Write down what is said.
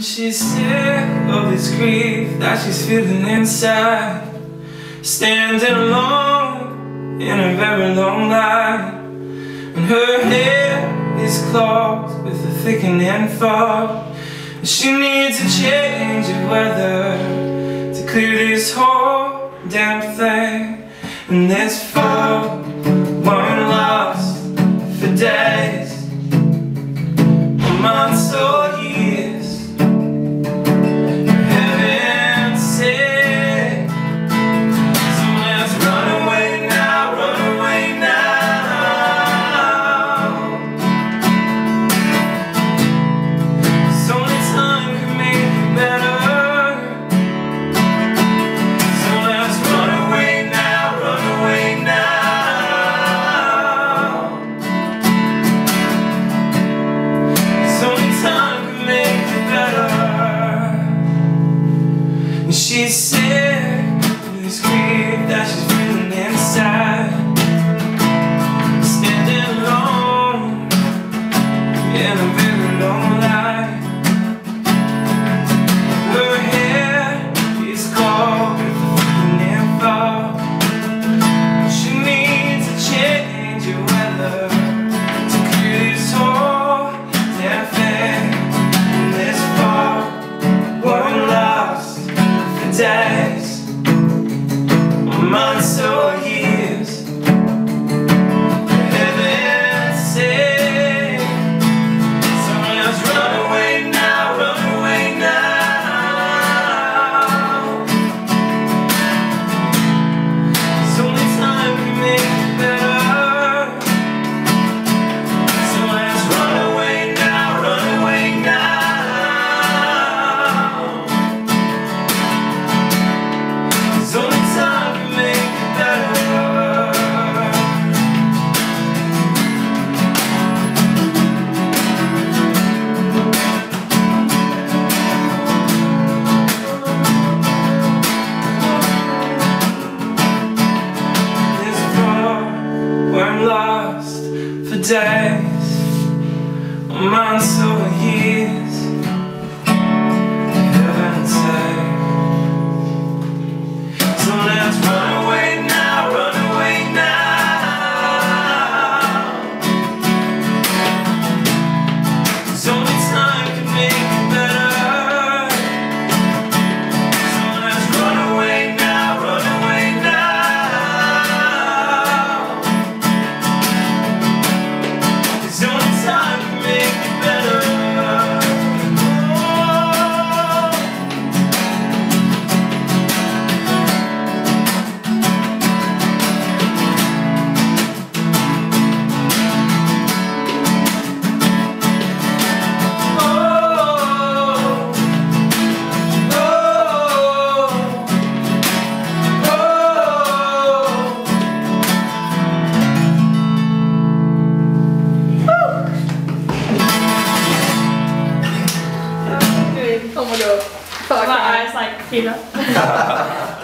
She's sick of this grief that she's feeling inside, standing alone in a very long line. And her hair is clogged with a thickening fog. She needs a change of weather to clear this whole damn thing. And there's 4 women lost for days, months or years. She's sick of this grief that she's feeling inside, standing alone in a very long line. Her hair is clogged with a thickening fog. She needs a change of weather to clear this whole damn thing. And this fog, one lost days, months or years. Heaven said, someone else run away now. It's only time can make it better. Someone else run away now. Lost for days, months or years. Heaven said, so let's run away now. There's only time can make it better. So let's run away now. Oh my god. Fuck. My eyes like, you know.